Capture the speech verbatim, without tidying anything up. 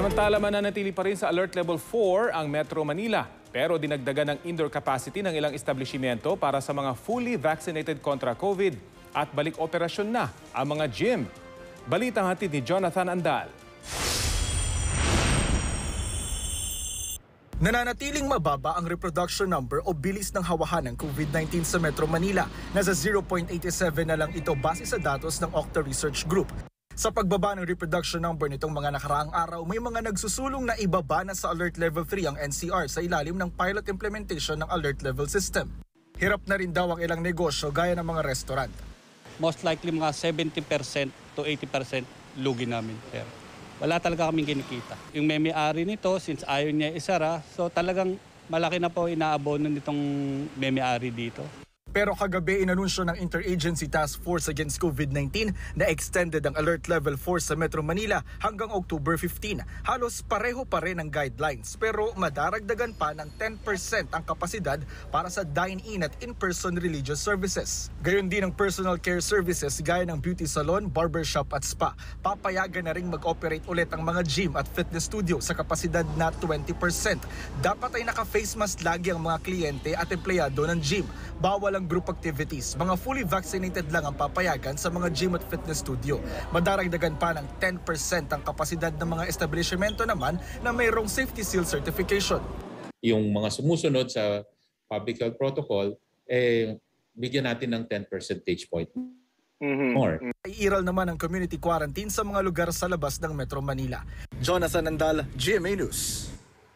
Samantala, mananatili pa rin sa Alert Level four ang Metro Manila, pero dinagdagan ng indoor capacity ng ilang establishmento para sa mga fully vaccinated kontra COVID at balik operasyon na ang mga gym. Balitang hatid ni Jonathan Andal. Nananatiling mababa ang reproduction number o bilis ng hawahan ng COVID nineteen sa Metro Manila. Nasa zero point eight seven na lang ito base sa datos ng O C T A Research Group. Sa pagbaba ng reproduction number nitong mga nakaraang araw, may mga nagsusulong na ibaba na sa Alert Level three ang N C R sa ilalim ng pilot implementation ng Alert Level System. Hirap na rin daw ang ilang negosyo gaya ng mga restaurant. Most likely mga seventy percent to eighty percent lugi namin, sir. Wala talaga kaming kinikita. Yung may-ari nito, since ayaw niya isara, so talagang malaki na po inaabono nitong may-ari dito. Pero kagabi, inanunsyo ng Inter-Agency Task Force Against COVID nineteen na extended ang Alert Level four sa Metro Manila hanggang October fifteen. Halos pareho pa rin ang guidelines, pero madaragdagan pa ng ten percent ang kapasidad para sa dine-in at in-person religious services. Gayon din ang personal care services gaya ng beauty salon, barbershop at spa. Papayagan na rin mag-operate ulit ang mga gym at fitness studio sa kapasidad na twenty percent. Dapat ay naka-face mask lagi ang mga kliyente at empleyado ng gym. Bawal ang group activities. Mga fully vaccinated lang ang papayagan sa mga gym at fitness studio. Madaragdagan pa ng ten percent ang kapasidad ng mga establishmento naman na mayroong safety seal certification. Yung mga sumusunod sa public health protocol, eh, bigyan natin ng ten percentage point. Mm-hmm. More. Iiral naman ang community quarantine sa mga lugar sa labas ng Metro Manila. Jonathan Andal, G M A News.